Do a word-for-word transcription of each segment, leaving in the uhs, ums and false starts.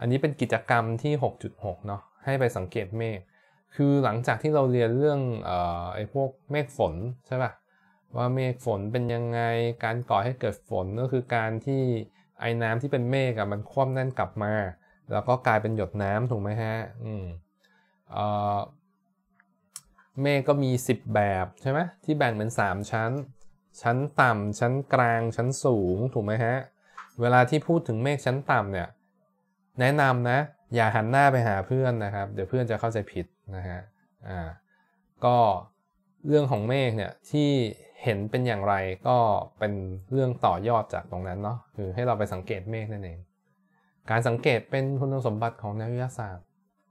อันนี้เป็นกิจกรรมที่ หกจุดหก เนาะให้ไปสังเกตเมฆคือหลังจากที่เราเรียนเรื่องเอ่อไอ้พวกเมฆฝนใช่ป่ะว่าเมฆฝนเป็นยังไงการก่อให้เกิดฝนก็คือการที่ไอ้น้ำที่เป็นเมฆอะมันคว่ำแน่นกลับมาแล้วก็กลายเป็นหยดน้ำถูกไหมฮะอืมเอ่อเมฆก็มีสิบแบบใช่ไหมที่แบ่งเป็นสามชั้นชั้นต่ำชั้นกลางชั้นสูงถูกไหมฮะเวลาที่พูดถึงเมฆชั้นต่ำเนี่ยแนะนำนะอย่าหันหน้าไปหาเพื่อนนะครับเดี๋ยวเพื่อนจะเข้าใจผิดนะฮะอ่าก็เรื่องของเมฆเนี่ยที่เห็นเป็นอย่างไรก็เป็นเรื่องต่อยอดจากตรงนั้นเนาะคือให้เราไปสังเกตเมฆนั่นเองการสังเกตเป็นคุณสมบัติของนักวิทยาศาสตร์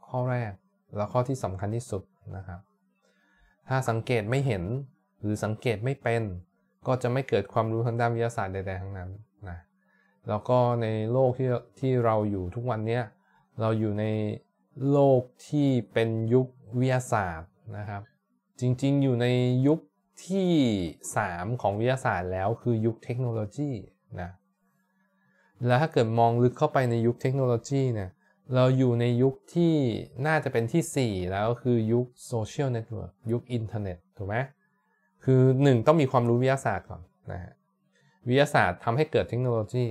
ข้อแรกและข้อที่สำคัญที่สุดนะครับถ้าสังเกตไม่เห็นหรือสังเกตไม่เป็นก็จะไม่เกิดความรู้ทางด้านวิทยาศาสตร์ใดๆทั้งนั้นนะแล้วก็ในโลกที่ที่เราอยู่ทุกวันนี้เราอยู่ในโลกที่เป็นยุควิทยาศาสตร์นะครับจริงๆอยู่ในยุคที่สามของวิทยาศาสตร์แล้วคือยุคเทคโนโลยีนะแล้วถ้าเกิดมองลึกเข้าไปในยุคเทคโนโลยีเนี่ยเราอยู่ในยุคที่น่าจะเป็นที่สี่แล้วคือยุคโซเชียลเน็ตเวิร์กยุคอินเทอร์เน็ตถูกไหมคือหนึ่งต้องมีความรู้วิทยาศาสตร์ก่อนนะฮะวิทยาศาสตร์ทำให้เกิดเทคโนโลยี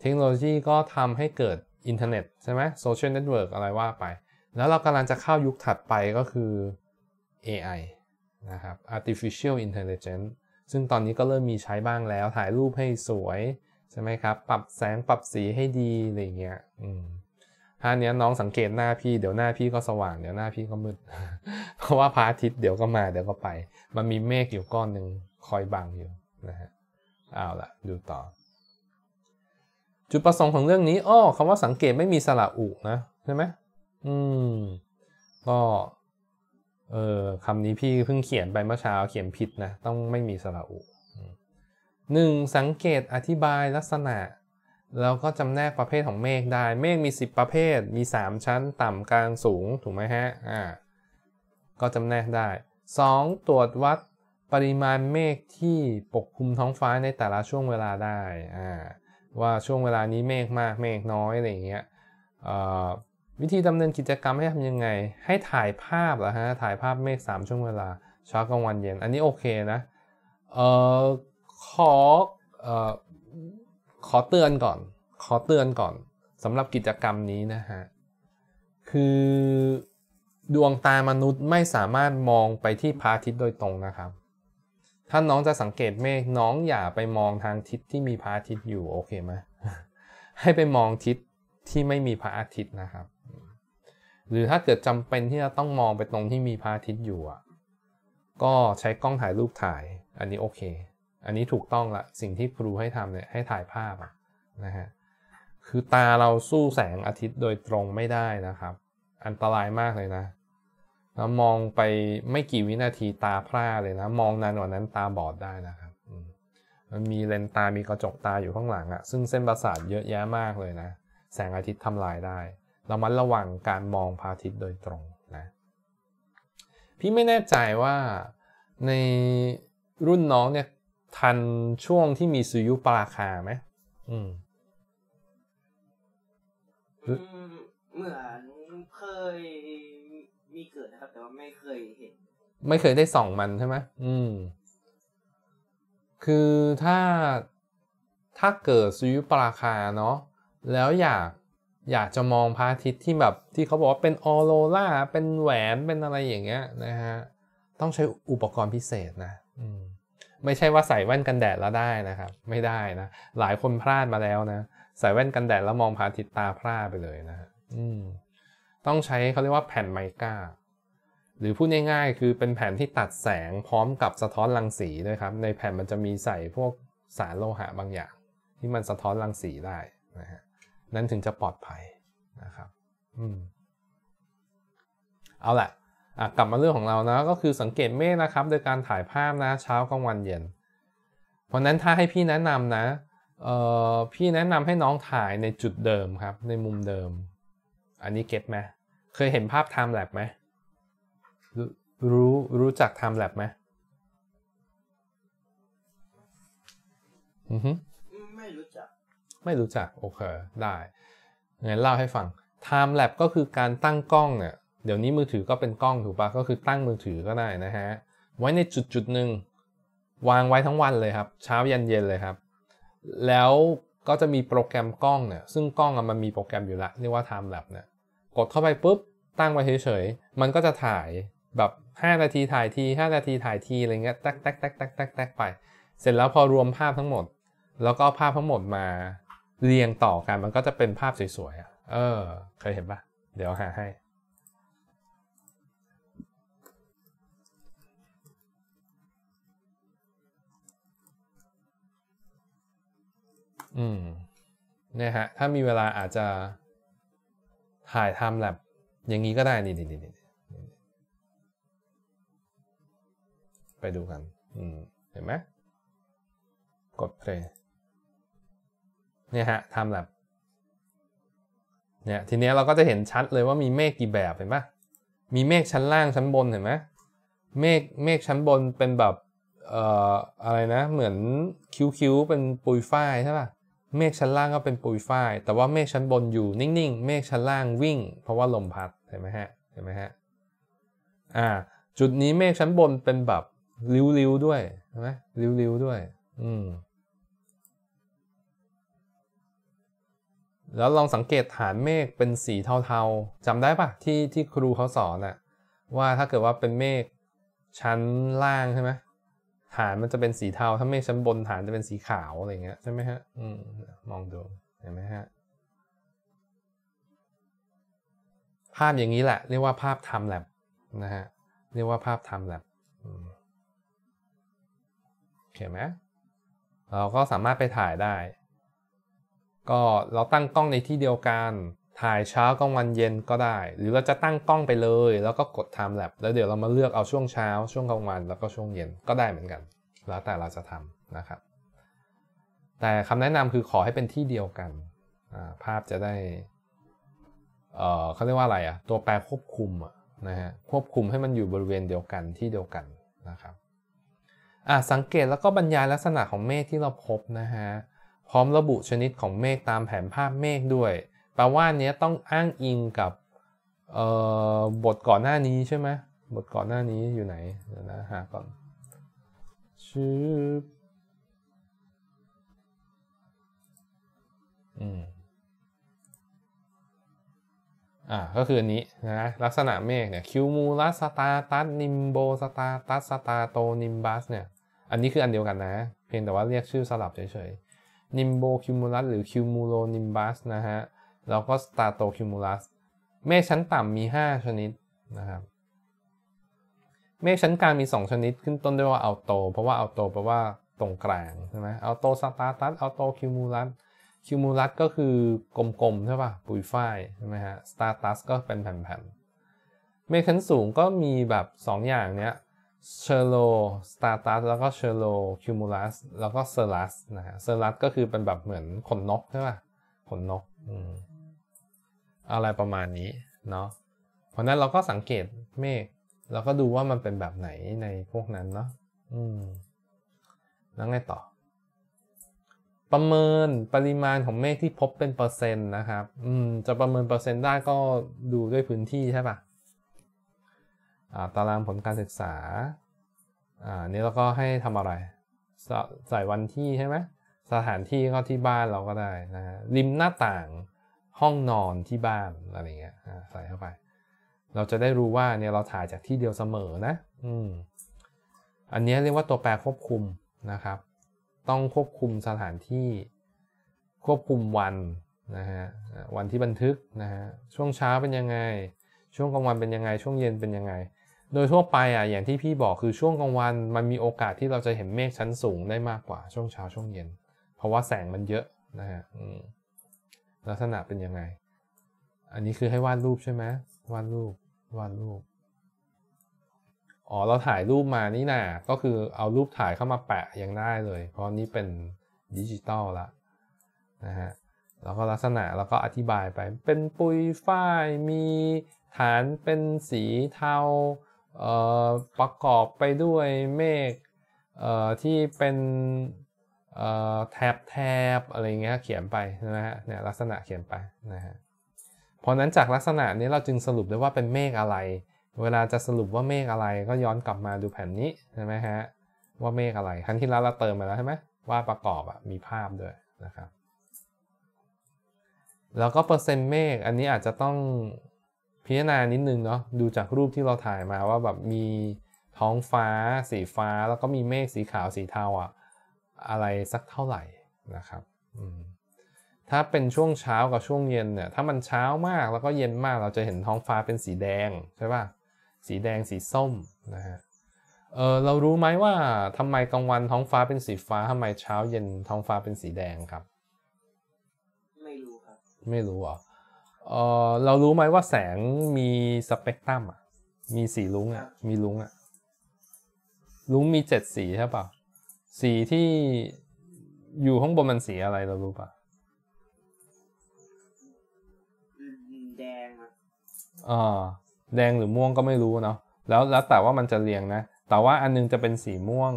เทคโนโลยีก็ทำให้เกิดอินเทอร์เน็ตใช่ไหมโซเชียลเน็ตเวิร์กอะไรว่าไปแล้วเรากำลังจะเข้ายุคถัดไปก็คือ เอ ไอ นะครับ artificial intelligence ซึ่งตอนนี้ก็เริ่มมีใช้บ้างแล้วถ่ายรูปให้สวยใช่ไหมครับปรับแสงปรับสีให้ดีอะไรเงี้ยถ้าเนี้ยน้องสังเกตหน้าพี่เดี๋ยวหน้าพี่ก็สว่างเดี๋ยวหน้าพี่ก็มืด เพราะว่าพระอาทิตย์เดี๋ยวก็มาเดี๋ยวก็ไปมันมีเมฆอยู่ก้อนหนึ่งคอยบังอยู่นะฮะเอาละดูต่อจุดประสงค์ของเรื่องนี้อ้อคำว่าสังเกตไม่มีสระอุนะใช่ไหมอืมก็เออคำนี้พี่เพิ่งเขียนไปเมื่อเช้าเขียนผิดนะต้องไม่มีสระอุหนึ่งสังเกตอธิบายลักษณะแล้วก็จำแนกประเภทของเมฆได้เมฆมีสิบประเภทมีสามชั้นต่ำกลางสูงถูกไหมฮะอ่าก็จำแนกได้สองตรวจวัดปริมาณเมฆที่ปกคลุมท้องฟ้าในแต่ละช่วงเวลาได้อ่าว่าช่วงเวลานี้เมฆมากเมฆน้อยอะไรอย่างเงี้ยวิธีดำเนินกิจกรรมให้ทำยังไงให้ถ่ายภาพเหรอฮะถ่ายภาพเมฆสามช่วงเวลาเช้ากลางวันเย็นอันนี้โอเคนะเอ่อขอเอ่อขอเตือนก่อนขอเตือนก่อนสำหรับกิจกรรมนี้นะฮะคือดวงตามนุษย์ไม่สามารถมองไปที่พระอาทิตย์โดยตรงนะครับถ้าน้องจะสังเกตเมฆน้องอย่าไปมองทางทิศที่มีพระอาทิตย์อยู่โอเคไหมให้ไปมองทิศที่ไม่มีพระอาทิตย์นะครับหรือถ้าเกิดจำเป็นที่จะต้องมองไปตรงที่มีพระอาทิตย์อยู่อ่ะก็ใช้กล้องถ่ายรูปถ่ายอันนี้โอเคอันนี้ถูกต้องละสิ่งที่ครูให้ทำเนี่ยให้ถ่ายภาพนะฮะคือตาเราสู้แสงอาทิตย์โดยตรงไม่ได้นะครับอันตรายมากเลยนะแล้วมองไปไม่กี่วินาทีตาพร่าเลยนะมองนานกว่านั้นตาบอดได้นะครับมันมีเลนส์ตามีกระจกตาอยู่ข้างหลังอะซึ่งเส้นประสาทเยอะแยะมากเลยนะแสงอาทิตย์ทำลายได้เรามัดระวังการมองพระอาทิตย์โดยตรงนะพี่ไม่แน่ใจว่าในรุ่นน้องเนี่ยทันช่วงที่มีสุริยุปราคาไหมอืมเหมือนเคยมีเกิดนะครับแต่ว่าไม่เคยเห็นไม่เคยได้ส่องมันใช่ไหมอืมคือถ้าถ้าเกิดสุริยุปราคาเนาะแล้วอยากอยากจะมองพระอาทิตย์ที่แบบที่เขาบอกว่าเป็นออโรราเป็นแหวนเป็นอะไรอย่างเงี้ยนะฮะต้องใช้อุปกรณ์พิเศษนะอืมไม่ใช่ว่าใส่แว่นกันแดดแล้วได้นะครับไม่ได้นะหลายคนพลาดมาแล้วนะใส่แว่นกันแดดแล้วมองพระอาทิตย์ตาพร่าไปเลยนะอืมต้องใช้เขาเรียกว่าแผ่นไมก้าหรือพูดง่ายๆคือเป็นแผ่นที่ตัดแสงพร้อมกับสะท้อนรังสีด้วยครับในแผ่นมันจะมีใส่พวกสารโลหะบางอย่างที่มันสะท้อนรังสีได้นะฮะนั้นถึงจะปลอดภัยนะครับอืมเอาละกลับมาเรื่องของเรานะก็คือสังเกตเมฆนะครับโดยการถ่ายภาพนะเช้ากลางวันเย็นเพราะนั้นถ้าให้พี่แนะนำนะเอ่อพี่แนะนำให้น้องถ่ายในจุดเดิมครับในมุมเดิมอันนี้เก็ตไหมเคยเห็นภาพ time lapse ไหมรู้รู้จัก time lapse ไหมอือฮึไม่รู้จักไม่รู้จักโอเคได้ งั้นเล่าให้ฟัง time lapse ก็คือการตั้งกล้องเนี่ยเดี๋ยวนี้มือถือก็เป็นกล้องถูกปะก็คือตั้งมือถือก็ได้นะฮะไว้ในจุดจุดหนึ่งวางไว้ทั้งวันเลยครับเช้ายันเย็นเลยครับแล้วก็จะมีโปรแกรมกล้องเนี่ยซึ่งกล้องมันมีโปรแกรมอยู่ละเรียกว่า time lapse เนี่ยกดเข้าไปปุ๊บตั้งไว้เฉยๆมันก็จะถ่ายแบบห้านาทีถ่ายทีห้านาทีถ่ายทีอะไรเงี้ยแต๊กๆๆๆๆไปเสร็จแล้วพอรวมภาพทั้งหมดแล้วก็ภาพทั้งหมดมาเรียงต่อกันมันก็จะเป็นภาพสวยๆเออเคยเห็นปะเดี๋ยวหาให้อืมเนี่ยฮะถ้ามีเวลาอาจจะถ่ายทำแบบอย่างนี้ก็ได้นี่ไปดูกันอืมเห็นไหมกด play เนี่ยฮะทำแบบเนี่ยทีนี้เราก็จะเห็นชัดเลยว่ามีเมฆกี่แบบเห็นปะมีเมฆชั้นล่างชั้นบนเห็นไหมเมฆเมฆชั้นบนเป็นแบบเอ่ออะไรนะเหมือนคิ้วๆเป็นปุยฝ้ายใช่ปะเมฆชั้นล่างก็เป็นปุยฝ้ายแต่ว่าเมฆชั้นบนอยู่นิ่งๆเมฆชั้นล่างวิ่งเพราะว่าลมพัดเห็นไหมฮะเห็นไหมฮะอ่าจุดนี้เมฆชั้นบนเป็นแบบริ้วๆด้วยใช่ไหมริ้วๆด้วยอืมแล้วลองสังเกตฐานเมฆเป็นสีเทาๆจำได้ปะที่ที่ครูเขาสอนอะว่าถ้าเกิดว่าเป็นเมฆชั้นล่างใช่ไหมฐานมันจะเป็นสีเทาถ้าเมฆชั้นบนฐานจะเป็นสีขาวอะไรเงี้ยใช่ไหมฮะอืมมองดูเห็นไหมฮะภาพอย่างนี้แหละเรียกว่าภาพไทม์แลปนะฮะเรียกว่าภาพไทม์แลปเห็นไหมเราก็สามารถไปถ่ายได้ก็เราตั้งกล้องในที่เดียวกันถ่ายเช้ากลางวันเย็นก็ได้หรือเราจะตั้งกล้องไปเลยแล้วก็กด time lapse แล้วเดี๋ยวเรามาเลือกเอาช่วงเช้าช่วงกลางวันแล้วก็ช่วงเย็นก็ได้เหมือนกันแล้วแต่เราจะทำนะครับแต่คำแนะนำคือขอให้เป็นที่เดียวกันภาพจะได้เอ่อเขาเรียกว่าอะไรอ่ะตัวแปรควบคุมนะฮะควบคุมให้มันอยู่บริเวณเดียวกันที่เดียวกันนะครับอ่ะสังเกตแล้วก็บรรยายลักษณะของเมฆที่เราพบนะฮะพร้อมระบุชนิดของเมฆตามแผนภาพเมฆด้วยแปลว่าเนี้ยต้องอ้างอิงกับบทก่อนหน้านี้ใช่ไหมบทก่อนหน้านี้อยู่ไหนเดี๋ยวนะหาก่อนชื่ออืมอ่าก็คืออันนี้นะลักษณะเมฆเนี่ยคิวมูลัสสตาตัสนิมโบสตาตัสสตาโตนิมบัสเนี่ยอันนี้คืออันเดียวกันนะเพียงแต่ว่าเรียกชื่อสลับเฉยๆนิมโบคิวมูลัสหรือคิวมูโลนิมบัสนะฮะแล้วก็ Stratocumulus เมฆชั้นต่ำมีห้าชนิดนะครับเมฆชั้นกลางมีสองชนิดขึ้นต้นด้วยว่า Alto เพราะว่า Alto แปลว่าตรงกลางใช่ไหม Alto Stratus Alto Cumulus Cumulus ก็คือกลมๆใช่ป่ะปุยฝ้ายใช่ไหมฮะ Stratus ก็เป็นแผ่นๆเมฆชั้นสูงก็มีแบบสองอย่างเนี้ย Cirro Stratus แล้วก็ Cirro Cumulus แล้วก็ Cirrus นะฮะ Cirrus ก็คือเป็นแบบเหมือนขนนกใช่ป่ะขนนกอะไรประมาณนี้เนาะเพราะนั้นเราก็สังเกตเมฆเราก็ดูว่ามันเป็นแบบไหนในพวกนั้นเนาะอืมแล้วไงต่อประเมินปริมาณของเมฆที่พบเป็นเปอร์เซ็นต์นะครับอืมจะประเมินเปอร์เซ็นต์ได้ก็ดูด้วยพื้นที่ใช่ป่ะอ่าตารางผลการศึกษาอ่านี้เราก็ให้ทำอะไรใส่วันที่ใช่ไหมสถานที่ก็ที่บ้านเราก็ได้นะฮะริมหน้าต่างห้องนอนที่บ้านอะไรเงี้ยใส่เข้าไปเราจะได้รู้ว่าเนี่ยเราถ่ายจากที่เดียวเสมอนะอืมอันนี้เรียกว่าตัวแปรควบคุมนะครับต้องควบคุมสถานที่ควบคุมวันนะฮะวันที่บันทึกนะฮะช่วงเช้าเป็นยังไงช่วงกลางวันเป็นยังไงช่วงเย็นเป็นยังไงโดยทั่วไปอ่ะอย่างที่พี่บอกคือช่วงกลางวันมันมีโอกาสที่เราจะเห็นเมฆชั้นสูงได้มากกว่าช่วงเช้าช่วงเย็นเพราะว่าแสงมันเยอะนะฮะลักษณะเป็นยังไงอันนี้คือให้วาดรูปใช่ไหมวาดรูปวาดรูปอ๋อเราถ่ายรูปมานี่นะก็คือเอารูปถ่ายเข้ามาแปะยังได้เลยเพราะนี้เป็นดิจิตอลละนะฮะแล้วก็ลักษณะแล้วก็อธิบายไปเป็นปุยฝ้ายมีฐานเป็นสีเทาเอ่อประกอบไปด้วยเมฆเอ่อที่เป็นแทบแทบอะไรเงี้ยเขียนไปนะฮะเนี่ยลักษณะเขียนไปนะฮะ เพราะนั้นจากลักษณะนี้เราจึงสรุปได้ว่าเป็นเมฆอะไรเวลาจะสรุปว่าเมฆอะไรก็ย้อนกลับมาดูแผ่นนี้ใช่ไหมฮะว่าเมฆอะไรครั้งที่แล้วเราเติมมาแล้วใช่ไหมว่าประกอบอ่ะมีภาพด้วยนะครับแล้วก็เปอร์เซ็นต์เมฆอันนี้อาจจะต้องพิจารณานิดนึงเนาะดูจากรูปที่เราถ่ายมาว่าแบบมีท้องฟ้าสีฟ้าแล้วก็มีเมฆสีขาวสีเทาอ่ะอะไรสักเท่าไหร่นะครับถ้าเป็นช่วงเช้ากับช่วงเย็นเนี่ยถ้ามันเช้ามากแล้วก็เย็นมากเราจะเห็นท้องฟ้าเป็นสีแดงใช่ป่ะสีแดงสีส้มนะฮะเออเรารู้ไหมว่าทำไมกลางวันท้องฟ้าเป็นสีฟ้าทำไมเช้าเย็นท้องฟ้าเป็นสีแดงครับไม่รู้ครับไม่รู้เหรอเออเรารู้ไหมว่าแสงมีสเปกตรัมอ่ะมีสีรุ้งอ่ะมีรุ้งอ่ะรุ้งมีเจ็ดสีใช่ป่ะสีที่อยู่ข้างบนมันสีอะไรเรารู้ป่ะแดงอ่าแดงหรือม่วงก็ไม่รู้เนาะแล้วแล้วแต่ว่ามันจะเรียงนะแต่ว่าอันนึงจะเป็นสีม่วง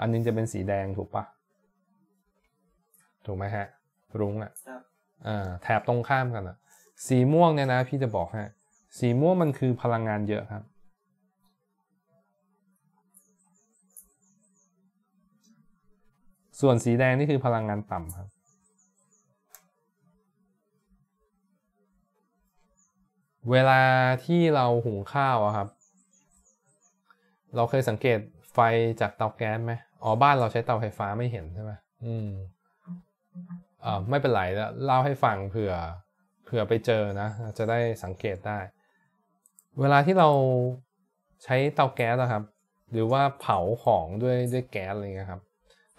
อันนึงจะเป็นสีแดงถูกปะถูกไหมฮะรุ้งอ่ะอ่าแถบตรงข้ามกันอ่ะสีม่วงเนี่ยนะพี่จะบอกฮะสีม่วงมันคือพลังงานเยอะครับส่วนสีแดงนี่คือพลังงานต่ำครับเวลาที่เราหุงข้าวอะครับเราเคยสังเกตไฟจากเตาแก๊สไหมอ๋อบ้านเราใช้เตาไฟฟ้าไม่เห็นใช่ไหมอืมอ่าไม่เป็นไรแล้วเล่าให้ฟังเผื่อเผื่อไปเจอนะจะได้สังเกตได้เวลาที่เราใช้เตาแก๊สนะครับหรือว่าเผาของด้วยด้วยแก๊สอะไรเงี้ยครับ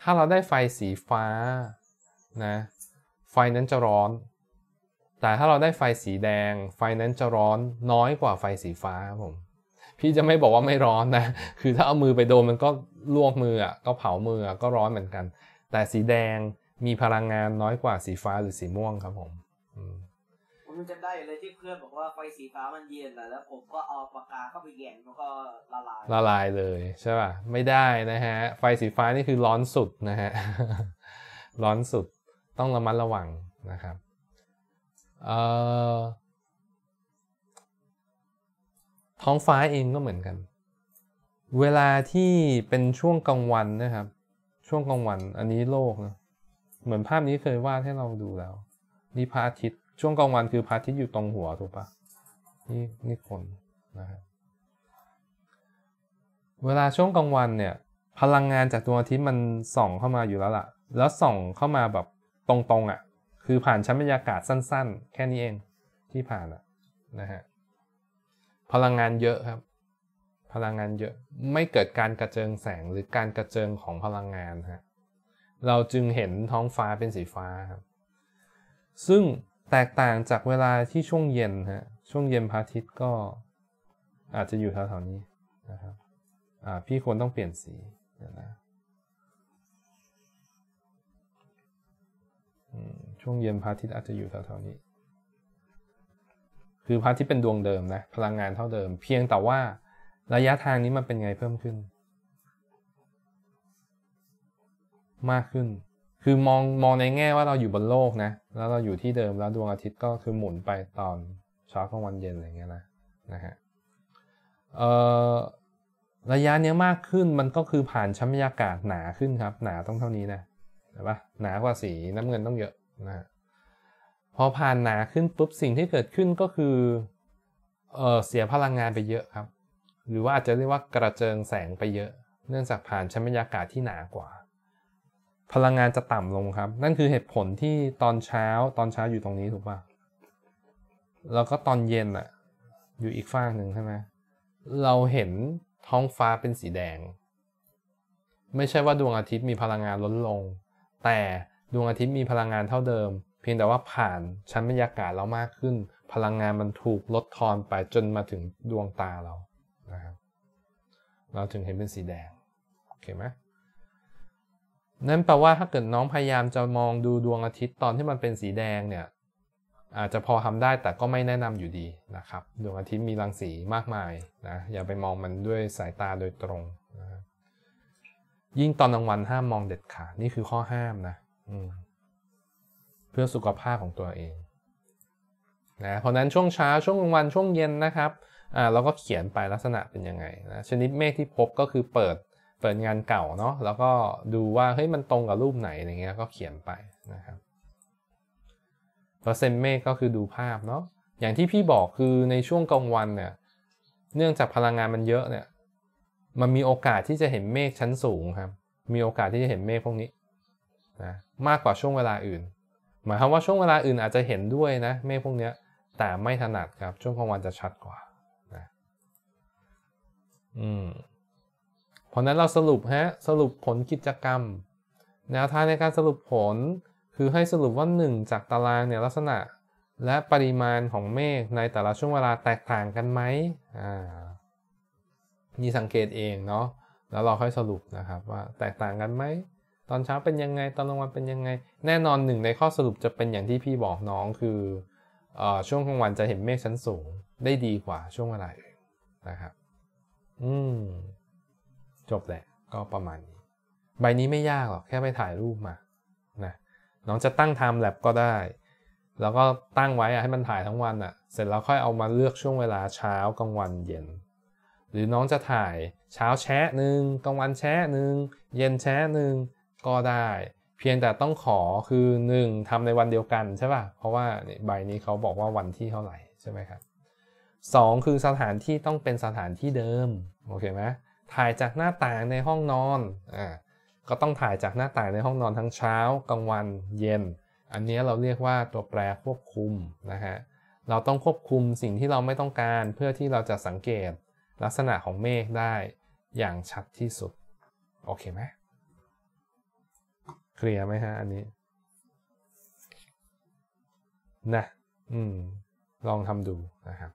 ถ้าเราได้ไฟสีฟ้านะไฟนั้นจะร้อนแต่ถ้าเราได้ไฟสีแดงไฟนั้นจะร้อนน้อยกว่าไฟสีฟ้าครับผมพี่จะไม่บอกว่าไม่ร้อนนะคือถ้าเอามือไปโดนมันก็ลวกมืออ่ะก็เผามืออ่ะก็ร้อนเหมือนกันแต่สีแดงมีพลังงานน้อยกว่าสีฟ้าหรือสีม่วงครับผมผมจำได้เลยที่เพื่อนบอกว่าไฟสีฟ้ามันเย็นแล้วผมก็เอาปากกาเข้าไปแหย่งมันก็ละลายละลายเลยใช่ป่ะไม่ได้นะฮะไฟสีฟ้านี่คือร้อนสุดนะฮะ ร้อนสุดต้องระมัดระวังนะครับเอ่อท้องฟ้าเองก็เหมือนกันเวลาที่เป็นช่วงกลางวันนะครับช่วงกลางวันอันนี้โลกนะเหมือนภาพนี้เคยวาดให้เราดูแล้วนี่พระอาทิตย์ช่วงกลางวันคือพระอาทิตย์อยู่ตรงหัวถูกปะนี่นี่คนนะครับเวลาช่วงกลางวันเนี่ยพลังงานจากดวงอาทิตย์มันส่องเข้ามาอยู่แล้วล่ะแล้วส่องเข้ามาแบบตรงๆอ่ะคือผ่านชั้นบรรยากาศสั้นๆแค่นี้เองที่ผ่านอ่ะนะฮะพลังงานเยอะครับพลังงานเยอะไม่เกิดการกระเจิงแสงหรือการกระเจิงของพลังงานฮะเราจึงเห็นท้องฟ้าเป็นสีฟ้าครับซึ่งแตกต่างจากเวลาที่ช่วงเย็นฮะช่วงเย็นพระอาทิตย์ก็อาจจะอยู่แถวๆนี้นะครับอ่าพี่ควรต้องเปลี่ยนสีเดี๋ยวนะช่วงเย็นพระอาทิตย์อาจจะอยู่แถวๆนี้คือพระอาทิตย์เป็นดวงเดิมนะพลังงานเท่าเดิมเพียงแต่ว่าระยะทางนี้มันเป็นไงเพิ่มขึ้นมากขึ้นคือมองมองในแง่ว่าเราอยู่บนโลกนะแล้วเราอยู่ที่เดิมแล้วดวงอาทิตย์ก็คือหมุนไปตอนเช้ากลางวันเย็นอะไรเงี้ยนะนะฮะเอ่อระยะนี้มากขึ้นมันก็คือผ่านชั้นบรรยากาศหนาขึ้นครับหนาต้องเท่านี้นะเห็นปะหนากว่าสีน้ำเงินต้องเยอะนะฮะพอผ่านหนาขึ้นปุ๊บสิ่งที่เกิดขึ้นก็คือเอ่อเสียพลังงานไปเยอะครับหรือว่าอาจจะเรียกว่ากระเจิงแสงไปเยอะเนื่องจากผ่านชั้นบรรยากาศที่หนากว่าพลังงานจะต่ำลงครับนั่นคือเหตุผลที่ตอนเช้าตอนเช้าอยู่ตรงนี้ถูกป่ะแล้วก็ตอนเย็นอะอยู่อีกฝั่งหนึ่งใช่ไหมเราเห็นท้องฟ้าเป็นสีแดงไม่ใช่ว่าดวงอาทิตย์มีพลังงานลดลงแต่ดวงอาทิตย์มีพลังงานเท่าเดิมเพียงแต่ว่าผ่านชั้นบรรยากาศเรามากขึ้นพลังงานมันถูกลดทอนไปจนมาถึงดวงตาเรานะครับเราถึงเห็นเป็นสีแดงโอเคไหมนั่นแปลว่าถ้าเกิดน้องพยายามจะมองดูดวงอาทิตย์ตอนที่มันเป็นสีแดงเนี่ยอาจจะพอทำได้แต่ก็ไม่แนะนำอยู่ดีนะครับดวงอาทิตย์มีรังสีมากมายนะอย่าไปมองมันด้วยสายตาโดยตรงนะยิ่งตอนกลางวันห้ามมองเด็ดขาดนี่คือข้อห้ามนะเพื่อสุขภาพของตัวเอง นะเพราะนั้นช่วงเช้าช่วงกลางวันช่วงเย็นนะครับอ่าเราก็เขียนไปลักษณะเป็นยังไงนะชนิดเมฆที่พบก็คือเปิดเปิดงานเก่าเนาะแล้วก็ดูว่าเฮ้ยมันตรงกับรูปไหนอย่างเงี้ยก็เขียนไปนะครับเปอร์เซ็นต์เมฆก็คือดูภาพเนาะอย่างที่พี่บอกคือในช่วงกลางวันเนี่ยเนื่องจากพลังงานมันเยอะเนี่ยมันมีโอกาสที่จะเห็นเมฆชั้นสูงครับมีโอกาสที่จะเห็นเมฆพวกนี้นะมากกว่าช่วงเวลาอื่นหมายความว่าช่วงเวลาอื่นอาจจะเห็นด้วยนะเมฆพวกนี้แต่ไม่ถนัดครับช่วงกลางวันจะชัดกว่านะอืมเพราะนั้นเราสรุปฮะสรุปผลกิจกรรมแนวทางในการสรุปผลคือให้สรุปว่าหนึ่งจากตารางเนี่ยลักษณะและปริมาณของเมฆในแต่ละช่วงเวลาแตกต่างกันไหมอ่านี่สังเกตเองเนาะแล้วเราค่อยสรุปนะครับว่าแตกต่างกันไหมตอนเช้าเป็นยังไงตอนกลางวันเป็นยังไงแน่นอนหนึ่งในข้อสรุปจะเป็นอย่างที่พี่บอกน้องคือเอ่อช่วงกลางวันจะเห็นเมฆชั้นสูงได้ดีกว่าช่วงเวลาอื่นนะครับอืมจบแหละก็ประมาณนี้ใบนี้ไม่ยากหรอกแค่ไปถ่ายรูปมานะน้องจะตั้งไทม์แลปก็ได้แล้วก็ตั้งไว้ให้มันถ่ายทั้งวันอ่ะเสร็จแล้วค่อยเอามาเลือกช่วงเวลาเช้ากลางวันเย็นหรือน้องจะถ่ายเช้าแชะหนึ่งกลางวันแชะหนึ่งเย็นแชะหนึ่งก็ได้เพียงแต่ต้องขอคือหนึ่งทำในวันเดียวกันใช่ป่ะเพราะว่าใบนี้เขาบอกว่าวันที่เท่าไหร่ใช่ไหมครับสองคือสถานที่ต้องเป็นสถานที่เดิมโอเคไหมถ่ายจากหน้าต่างในห้องนอนอ่าก็ต้องถ่ายจากหน้าต่างในห้องนอนทั้งเช้ากลางวันเย็นอันนี้เราเรียกว่าตัวแปรควบคุมนะฮะเราต้องควบคุมสิ่งที่เราไม่ต้องการเพื่อที่เราจะสังเกตลักษณะของเมฆได้อย่างชัดที่สุดโอเคไหมเคลียร์ไหมฮะอันนี้นะอืมลองทำดูนะครับ